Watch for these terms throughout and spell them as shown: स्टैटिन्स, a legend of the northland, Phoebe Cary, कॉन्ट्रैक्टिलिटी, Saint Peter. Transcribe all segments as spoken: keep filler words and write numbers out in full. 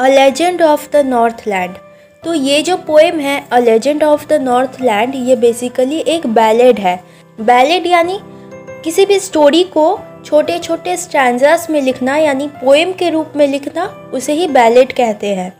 A legend of the Northland. तो ये जो पोएम है a legend of the Northland, ये बेसिकली एक बैलेड है। बैलेड यानी किसी भी स्टोरी को छोटे छोटे स्टैंजास में लिखना, यानी पोएम के रूप में लिखना, उसे ही बैलेड कहते हैं।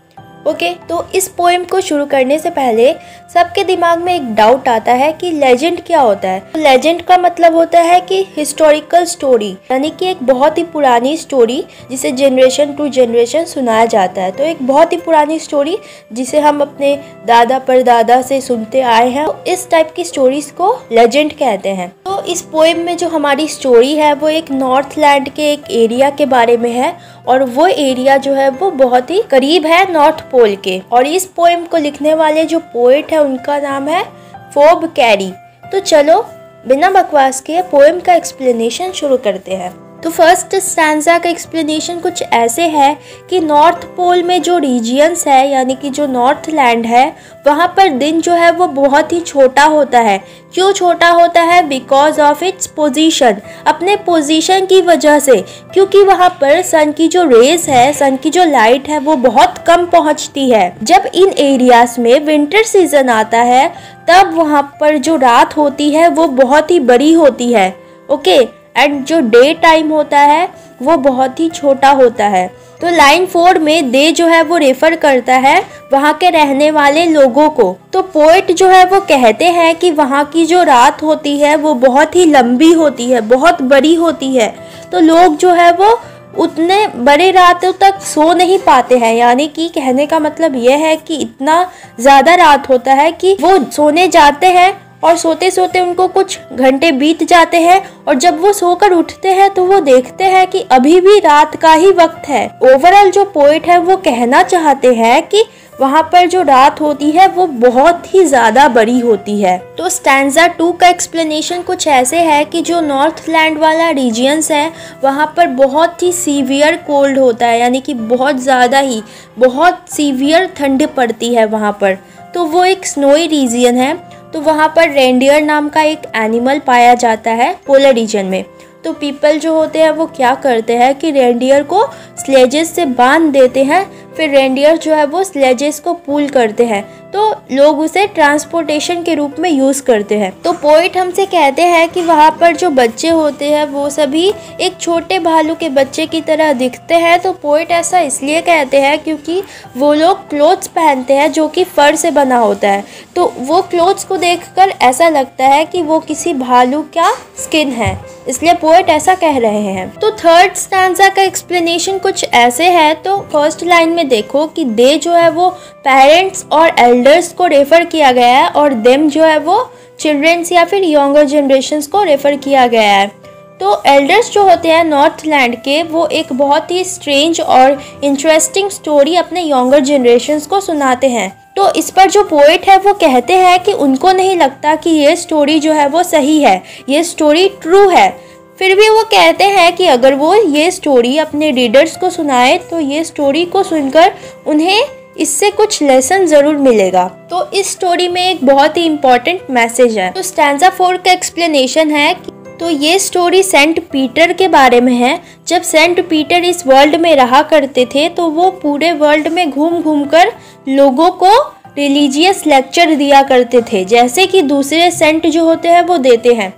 ओके, तो इस पोएम को शुरू करने से पहले सबके दिमाग में एक डाउट आता है कि लेजेंड क्या होता है। तो लेजेंड का मतलब होता है कि हिस्टोरिकल स्टोरी, यानी कि एक बहुत ही पुरानी स्टोरी जिसे जनरेशन टू जनरेशन सुनाया जाता है। तो एक बहुत ही पुरानी स्टोरी जिसे हम अपने दादा परदादा से सुनते आए हैं, तो इस टाइप की स्टोरीज को लेजेंड कहते हैं। तो इस पोएम में जो हमारी स्टोरी है वो एक नॉर्थलैंड के एक एरिया के बारे में है, और वो एरिया जो है वो बहुत ही करीब है नॉर्थ पोल के। और इस पोएम को लिखने वाले जो पोएट है उनका नाम है फोब कैरी। तो चलो बिना बकवास के पोएम का एक्सप्लेनेशन शुरू करते हैं। तो फर्स्ट स्टैंजा का एक्सप्लेनेशन कुछ ऐसे है कि नॉर्थ पोल में जो रीजियंस है, यानी कि जो नॉर्थ लैंड है, वहाँ पर दिन जो है वो बहुत ही छोटा होता है। क्यों छोटा होता है? बिकॉज ऑफ इट्स पोजीशन, अपने पोजीशन की वजह से, क्योंकि वहाँ पर सन की जो रेज है, सन की जो लाइट है, वो बहुत कम पहुँचती है। जब इन एरियाज में विंटर सीजन आता है तब वहाँ पर जो रात होती है वो बहुत ही बड़ी होती है। ओके, एंड जो डे टाइम होता है वो बहुत ही छोटा होता है। तो लाइन फोर में दे जो है वो रेफर करता है वहाँ के रहने वाले लोगों को। तो पोएट जो है वो कहते हैं कि वहाँ की जो रात होती है वो बहुत ही लंबी होती है, बहुत बड़ी होती है। तो लोग जो है वो उतने बड़े रातों तक सो नहीं पाते हैं, यानी कि कहने का मतलब यह है कि इतना ज़्यादा रात होता है कि वो सोने जाते हैं और सोते सोते उनको कुछ घंटे बीत जाते हैं, और जब वो सोकर उठते हैं तो वो देखते हैं कि अभी भी रात का ही वक्त है। ओवरऑल जो पोएट है वो कहना चाहते हैं कि वहाँ पर जो रात होती है वो बहुत ही ज़्यादा बड़ी होती है। तो स्टैंजा टू का एक्सप्लेनेशन कुछ ऐसे है कि जो नॉर्थलैंड वाला रीजियंस है वहाँ पर बहुत ही सीवियर कोल्ड होता है, यानी कि बहुत ज़्यादा ही, बहुत सीवियर ठंड पड़ती है वहाँ पर। तो वो एक स्नोई रीजन है, तो वहाँ पर रेंडियर नाम का एक एनिमल पाया जाता है पोलर रीजन में। तो पीपल जो होते हैं वो क्या करते हैं कि रेंडियर को स्लेजेस से बांध देते हैं, फिर रेंडियर जो है वो स्लेजेस को पुल करते हैं, तो लोग उसे ट्रांसपोर्टेशन के रूप में यूज़ करते हैं। तो पोएट हमसे कहते हैं कि वहाँ पर जो बच्चे होते हैं वो सभी एक छोटे भालू के बच्चे की तरह दिखते हैं। तो पोएट ऐसा इसलिए कहते हैं क्योंकि वो लोग क्लोथ्स पहनते हैं जो कि फर से बना होता है। तो वो क्लोथ्स को देखकर ऐसा लगता है कि वो किसी भालू का स्किन है, इसलिए पोएट ऐसा कह रहे हैं। तो थर्ड स्टैंजा का एक्सप्लेनेशन कुछ ऐसे है। तो फर्स्ट लाइन में देखो कि दे जो है वो पेरेंट्स और एल्डर्स को रेफर किया गया है, और देम जो है वो चिल्ड्रेंस या फिर यंगर जनरेशंस को रेफर किया गया है। तो एल्डर्स जो होते हैं नॉर्थलैंड के, वो एक बहुत ही स्ट्रेंज और इंटरेस्टिंग स्टोरी अपने यंगर जनरेशंस को सुनाते हैं। तो इस पर जो पोएट है वो कहते हैं कि उनको नहीं लगता कि ये स्टोरी जो है वो सही है, ये स्टोरी ट्रू है। फिर भी वो कहते हैं कि अगर वो ये स्टोरी अपने रीडर्स को सुनाए तो ये स्टोरी को सुनकर उन्हें इससे कुछ लेसन ज़रूर मिलेगा। तो इस स्टोरी में एक बहुत ही इम्पॉर्टेंट मैसेज है। तो स्टैंजा फोर का एक्सप्लेनेशन है कि तो ये स्टोरी सेंट पीटर के बारे में है। जब सेंट पीटर इस वर्ल्ड में रहा करते थे तो वो पूरे वर्ल्ड में घूम घूम कर लोगों को रिलीजियस लेक्चर दिया करते थे, जैसे कि दूसरे सेंट जो होते हैं वो देते हैं।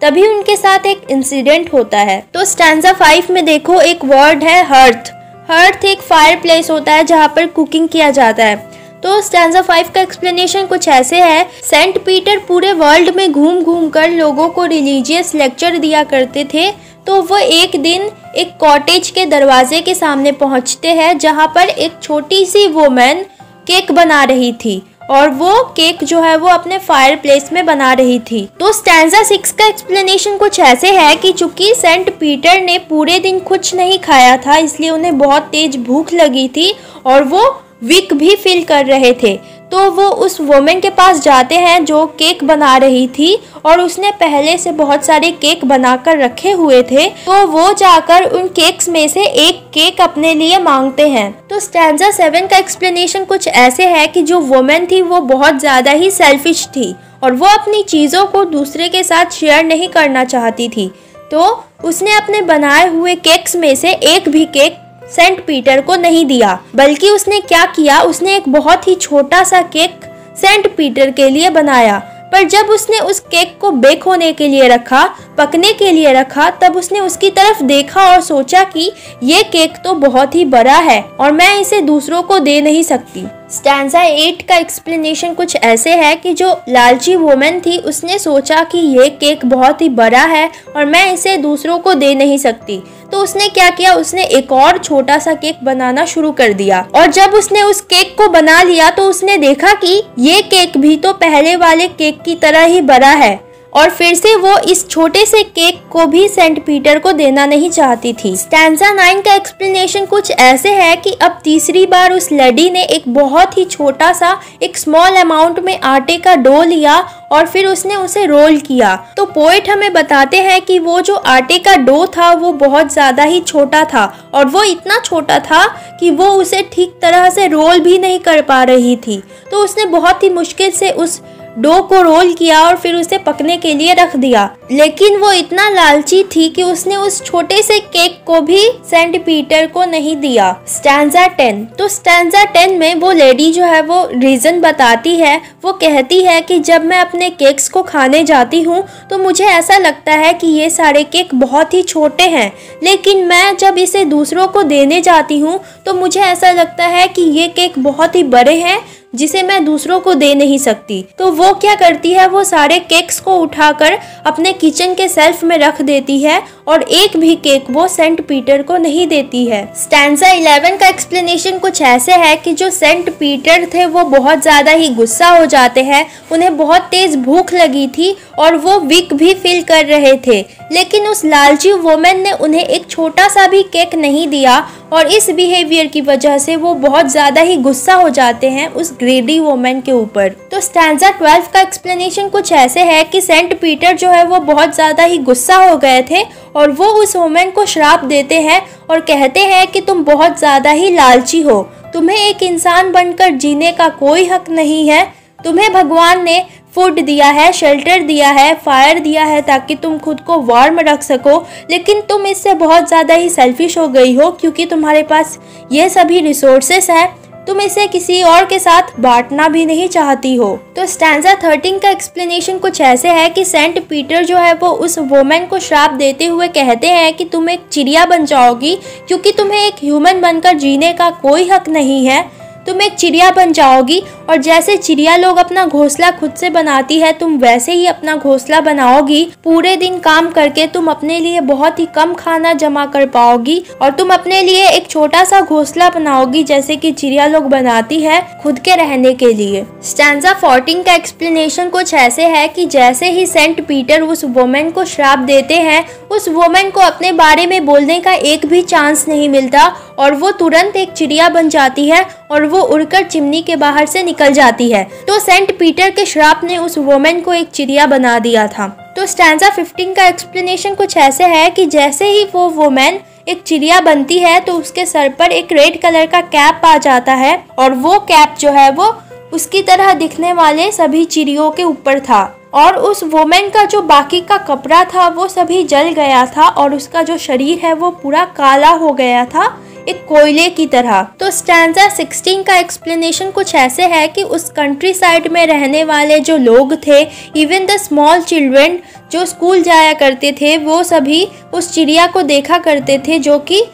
तभी उनके साथ एक इंसिडेंट होता है। तो स्टैंजा फाइव में देखो एक वर्ड है हर्थ। हर्थ एक फायर प्लेस होता है जहाँ पर कुकिंग किया जाता है। तो स्टैंजा फाइव का एक्सप्लेनेशन कुछ ऐसे है। सेंट पीटर पूरे वर्ल्ड में घूम घूम कर लोगों को रिलीजियस लेक्चर दिया करते थे। तो वह एक दिन एक कॉटेज के दरवाजे के सामने पहुँचते हैं जहाँ पर एक छोटी सी वुमेन केक बना रही थी, और वो केक जो है वो अपने फायर प्लेस में बना रही थी। तो स्टैंजा सिक्स का एक्सप्लेनेशन कुछ ऐसे है कि चूंकि सेंट पीटर ने पूरे दिन कुछ नहीं खाया था इसलिए उन्हें बहुत तेज भूख लगी थी और वो वीक भी फील कर रहे थे। तो वो उस वुमेन के पास जाते हैं जो केक बना रही थी, और उसने पहले से बहुत सारे केक बनाकर रखे हुए थे। तो वो जाकर उन केक्स में से एक केक अपने लिए मांगते हैं। तो स्टैंजा सेवन का एक्सप्लेनेशन कुछ ऐसे है कि जो वुमेन थी वो बहुत ज़्यादा ही सेल्फिश थी, और वो अपनी चीज़ों को दूसरे के साथ शेयर नहीं करना चाहती थी। तो उसने अपने बनाए हुए केक्स में से एक भी केक सेंट पीटर को नहीं दिया, बल्कि उसने क्या किया, उसने एक बहुत ही छोटा सा केक सेंट पीटर के लिए बनाया। पर जब उसने उस केक को बेक होने के लिए रखा, पकने के लिए रखा, तब उसने उसकी तरफ देखा और सोचा कि ये केक तो बहुत ही बड़ा है और मैं इसे दूसरों को दे नहीं सकती। स्टैंजा एट का एक्सप्लेनेशन कुछ ऐसे है कि जो लालची वुमेन थी उसने सोचा कि ये केक बहुत ही बड़ा है और मैं इसे दूसरों को दे नहीं सकती, तो उसने क्या किया, उसने एक और छोटा सा केक बनाना शुरू कर दिया। और जब उसने उस केक को बना लिया तो उसने देखा कि ये केक भी तो पहले वाले केक की तरह ही बड़ा है, और फिर से वो इस छोटे से केक को भी सेंट पीटर को देना नहीं चाहती थी। स्टैंजा नाइन का एक्सप्लेनेशन कुछ ऐसे है कि अब तीसरी बार उस लेडी ने एक बहुत ही छोटा सा, एक स्मॉल अमाउंट में आटे का डो लिया और फिर उसने उसे रोल किया। तो पोएट हमें बताते हैं कि वो जो आटे का डो था वो बहुत ज़्यादा ही छोटा था, और वो इतना छोटा था कि वो उसे ठीक तरह से रोल भी नहीं कर पा रही थी। तो उसने बहुत ही मुश्किल से उस डो को रोल किया और फिर उसे पकने के लिए रख दिया, लेकिन वो इतना लालची थी कि उसने उस छोटे से केक को भी सेंट पीटर को नहीं दिया। स्टैंजा टेन, तो स्टैंजा टेन में वो लेडी जो है वो रीजन बताती है। वो कहती है कि जब मैं अपने केक्स को खाने जाती हूँ तो मुझे ऐसा लगता है कि ये सारे केक बहुत ही छोटे हैं, लेकिन मैं जब इसे दूसरों को देने जाती हूँ तो मुझे ऐसा लगता है कि ये केक बहुत ही बड़े हैं जिसे मैं दूसरों को दे नहीं सकती। तो वो क्या करती है, वो सारे केक्स को उठाकर अपने किचन के सेल्फ में रख देती है और एक भी केक वो सेंट पीटर को नहीं देती है। स्टैंजा इलेवन का एक्सप्लेनेशन कुछ ऐसे है कि जो सेंट पीटर थे वो बहुत ज़्यादा ही गुस्सा हो जाते हैं, उन्हें बहुत तेज़ भूख लगी थी और वो वीक भी फील कर रहे थे, लेकिन उस लालची वुमेन ने उन्हें एक छोटा सा भी केक नहीं दिया और इस बिहेवियर की वजह से वो बहुत ज़्यादा ही गुस्सा हो जाते हैं उस ग्रीडी वुमेन के ऊपर। तो स्टैंजा ट्वेल्व का एक्सप्लेनेशन कुछ ऐसे है कि सेंट पीटर जो है वो बहुत ज़्यादा ही गुस्सा हो गए थे और वो उस वुमेन को श्राप देते हैं और कहते हैं कि तुम बहुत ज़्यादा ही लालची हो, तुम्हें एक इंसान बनकर जीने का कोई हक नहीं है, तुम्हें भगवान ने फूड दिया है, शेल्टर दिया है, फायर दिया है ताकि तुम खुद को वार्म रख सको, लेकिन तुम इससे बहुत ज़्यादा ही सेल्फिश हो गई हो क्योंकि तुम्हारे पास ये सभी रिसोर्सेस हैं, तुम इसे किसी और के साथ बांटना भी नहीं चाहती हो। तो स्टैंजा थर्टीन का एक्सप्लेनेशन कुछ ऐसे है कि सेंट पीटर जो है वो उस वुमेन को श्राप देते हुए कहते हैं कि तुम एक चिड़िया बन जाओगी क्योंकि तुम्हें एक ह्यूमन बनकर जीने का कोई हक नहीं है, तुम एक चिड़िया बन जाओगी और जैसे चिड़िया लोग अपना घोंसला खुद से बनाती है तुम वैसे ही अपना घोंसला बनाओगी, पूरे दिन काम करके तुम अपने लिए बहुत ही कम खाना जमा कर पाओगी और तुम अपने लिए एक छोटा सा घोंसला बनाओगी जैसे कि चिड़िया लोग बनाती है खुद के रहने के लिए। स्टैंजा फोर्टीन का एक्सप्लेनेशन कुछ ऐसे है कि जैसे ही सेंट पीटर उस वुमेन को श्राप देते हैं उस वुमेन को अपने बारे में बोलने का एक भी चांस नहीं मिलता और वो तुरंत एक चिड़िया बन जाती है और वो उड़कर चिमनी के बाहर से निकल जाती है। तो सेंट पीटर के श्राप ने उस वुमेन को एक चिड़िया बना दिया था। तो स्टैंजा फिफ्टीन का एक्सप्लेनेशन कुछ ऐसे है कि जैसे ही वो वुमेन एक चिड़िया बनती है तो उसके सर पर एक रेड कलर का कैप आ जाता है और वो कैप जो है वो उसकी तरह दिखने वाले सभी चिड़ियों के ऊपर था और उस वुमेन का जो बाकी का कपड़ा था वो सभी जल गया था और उसका जो शरीर है वो पूरा काला हो गया था, एक कोयले की तरह। तो स्टैंजा सोलह का एक्सप्लेनेशन कुछ ऐसे है कि उस कंट्री साइड में रहने वाले जो लोग थे, इवन द स्मॉल चिल्ड्रेन जो स्कूल जाया करते थे, वो सभी उस चिड़िया को देखा करते थे जो कि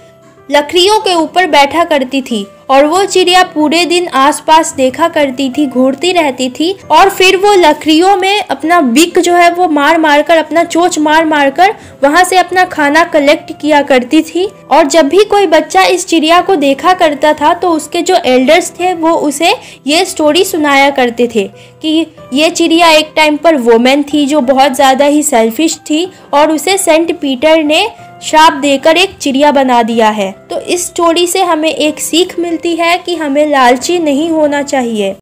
लकड़ियों के ऊपर बैठा करती थी और वो चिड़िया पूरे दिन आसपास देखा करती थी, घूरती रहती थी और फिर वो लकड़ियों में अपना बिक जो है वो मार मार कर, अपना चोंच मार मार कर वहाँ से अपना खाना कलेक्ट किया करती थी। और जब भी कोई बच्चा इस चिड़िया को देखा करता था तो उसके जो एल्डर्स थे वो उसे ये स्टोरी सुनाया करते थे कि ये चिड़िया एक टाइम पर वुमेन थी जो बहुत ज़्यादा ही सेल्फिश थी और उसे सेंट पीटर ने श्राप देकर एक चिड़िया बना दिया है। तो इस स्टोरी से हमें एक सीख मिलती है कि हमें लालची नहीं होना चाहिए।